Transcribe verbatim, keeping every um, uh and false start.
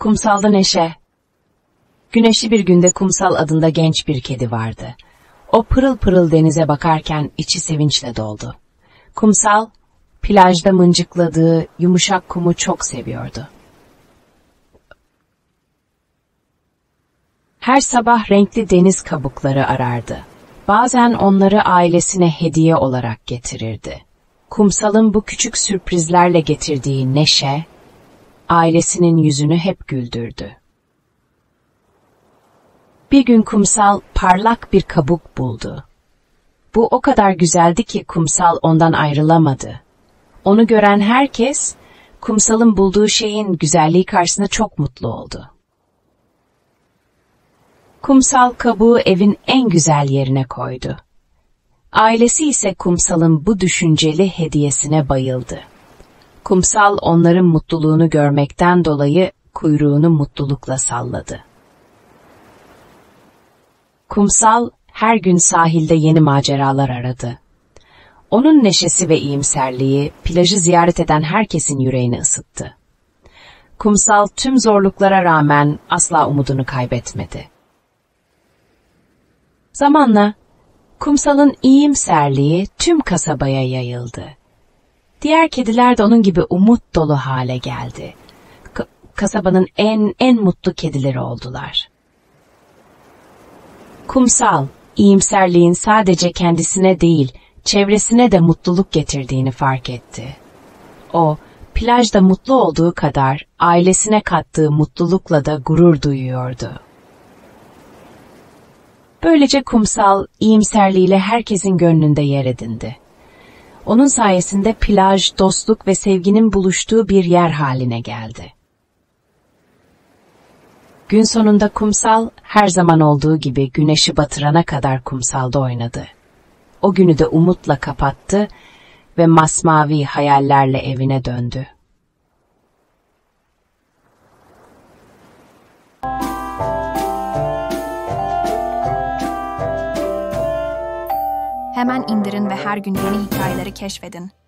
Kumsalda Neşe. Güneşli bir günde Kumsal adında genç bir kedi vardı. O pırıl pırıl denize bakarken içi sevinçle doldu. Kumsal, plajda mıncıkladığı yumuşak kumu çok seviyordu. Her sabah renkli deniz kabukları arardı. Bazen onları ailesine hediye olarak getirirdi. Kumsal'ın bu küçük sürprizlerle getirdiği neşe, ailesinin yüzünü hep güldürdü. Bir gün Kumsal parlak bir kabuk buldu. Bu o kadar güzeldi ki Kumsal ondan ayrılamadı. Onu gören herkes, Kumsal'ın bulduğu şeyin güzelliği karşısında çok mutlu oldu. Kumsal kabuğu evin en güzel yerine koydu. Ailesi ise Kumsal'ın bu düşünceli hediyesine bayıldı. Kumsal onların mutluluğunu görmekten dolayı kuyruğunu mutlulukla salladı. Kumsal her gün sahilde yeni maceralar aradı. Onun neşesi ve iyimserliği plajı ziyaret eden herkesin yüreğini ısıttı. Kumsal tüm zorluklara rağmen asla umudunu kaybetmedi. Zamanla Kumsal'ın iyimserliği tüm kasabaya yayıldı. Diğer kediler de onun gibi umut dolu hale geldi. K- kasabanın en en mutlu kedileri oldular. Kumsal, iyimserliğin sadece kendisine değil, çevresine de mutluluk getirdiğini fark etti. O, plajda mutlu olduğu kadar ailesine kattığı mutlulukla da gurur duyuyordu. Böylece Kumsal, iyimserliğiyle herkesin gönlünde yer edindi. Onun sayesinde plaj, dostluk ve sevginin buluştuğu bir yer haline geldi. Gün sonunda Kumsal, her zaman olduğu gibi güneşi batırana kadar kumsalda oynadı. O günü de umutla kapattı ve masmavi hayallerle evine döndü. Hemen indirin ve her gün yeni hikayeleri keşfedin.